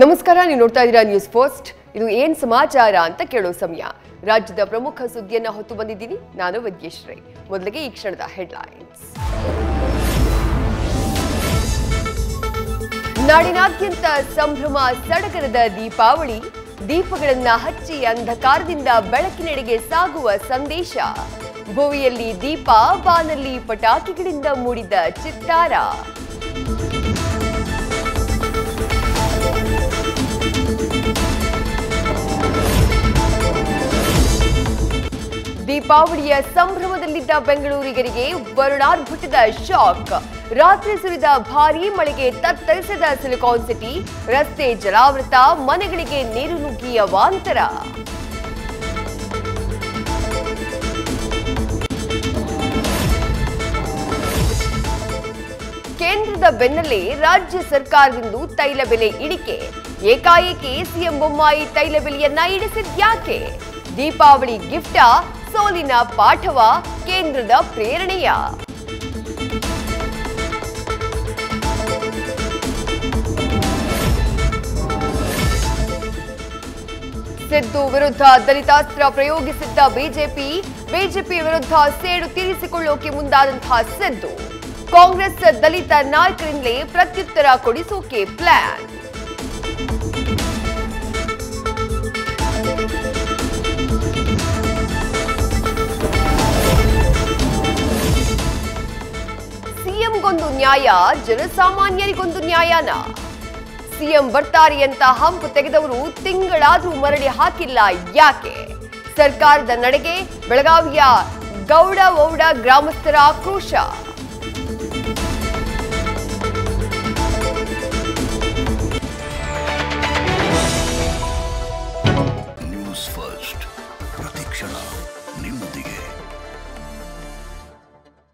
नमस्कार, ನೀವು ನೋಡ್ತಾ ಇದ್ದೀರಾ ನ್ಯೂಸ್ ಫಸ್ಟ್. ಇದು ಏನು ಸಮಾಚಾರ ಅಂತ ಕೇಳೋ ಸಮಯ. ರಾಜ್ಯದ ಪ್ರಮುಖ ಸುದ್ದಿಯನ್ನ ಹೊತ್ತು ಬಂದಿದ್ದೀನಿ. ನಾನು ವಿದ್ಯಶ್ರೀ. ಮೊದಲಿಗೆ ಈ ಕ್ಷಣದ ಹೆಡ್ಲೈನ್ಸ್. ನಾಡಿನಾದ್ಯಂತ ಸಂಭ್ರಮ ಸಡಗರದ ದೀಪಾವಳಿ. ದೀಪಗಳನ್ನ ಹಚ್ಚಿ ಅಂಧಕಾರದಿಂದ ಬೆಳಕಿನೆಡೆಗೆ ಸಾಗುವ ಸಂದೇಶ. ಭುವಿಯಲ್ಲಿ ದೀಪ, ಬಾನಲ್ಲಿ ಪಟಾಕಿಗಳಿಂದ ಮೂಡಿದ ಚಿತ್ತಾರ. ದೀಪಾವಳಿಯ ಸಂಭ್ರಮದಲ್ಲಿದ್ದ ಬೆಂಗಳೂರಿಗರಿಗೆ ವರುಣಾರ್ಭಟದ ಶಾಕ್. ರಾತ್ರಿ ಸುರಿದ ಭಾರೀ ಮಳೆಗೆ ತತ್ತರಿಸಿದ ಸಿಲಿಕಾನ್ ಸಿಟಿ. ರಸ್ತೆ ಜಲಾವೃತ, ಮನೆಗಳಿಗೆ ನೀರು ನುಗ್ಗಿ ಅವಾಂತರ. ಕೇಂದ್ರದ ಬೆನ್ನಲ್ಲೇ ರಾಜ್ಯ ಸರ್ಕಾರದಿಂದ ತೈಲ ಬೆಲೆ ಇಳಿಕೆ. ಏಕಾಏಕಿ ಸಿಎಂ ಬೊಮ್ಮಾಯಿ ತೈಲ ಬೆಲೆಯನ್ನ ಇಳಿಸಿದ್ಯಾಕೆ? ದೀಪಾವಳಿ ಗಿಫ್ಟಾ, ಸೋಲಿನ ಪಾಠವ ಕೇಂದ್ರದ ಪ್ರೇರಣೆಯ? ಸಿದ್ದು ವಿರುದ್ಧ ದಲಿತಾಸ್ತ್ರ ಪ್ರಯೋಗಿಸಿದ್ದ ಬಿಜೆಪಿ ವಿರುದ್ಧ ಸೇಡು ತೀರಿಸಿಕೊಳ್ಳೋಕೆ ಮುಂದಾದಂತಹ ಸಿದ್ದು. ಕಾಂಗ್ರೆಸ್ ದಲಿತ ನಾಯಕರಿಂದಲೇ ಪ್ರತ್ಯುತ್ತರ ಕೊಡಿಸೋಕೆ ಪ್ಲಾನ್. ಸಿಎಂಗೊಂದು ನ್ಯಾಯ, ಜನಸಾಮಾನ್ಯರಿಗೊಂದು ನ್ಯಾಯನ? ಸಿಎಂ ಬರ್ತಾರೆ ಅಂತ ಹಂಪು ತೆಗೆದವರು ತಿಂಗಳಾದ್ರೂ ಮರಳಿ ಹಾಕಿಲ್ಲ ಯಾಕೆ? ಸರ್ಕಾರದ ನಡೆಗೆ ಬೆಳಗಾವಿಯ ಗೌಡವೌಡ ಗ್ರಾಮಸ್ಥರ ಆಕ್ರೋಶ. ನ್ಯೂಸ್ ಫಸ್ಟ್ ಪ್ರತಿಕ್ಷಣ.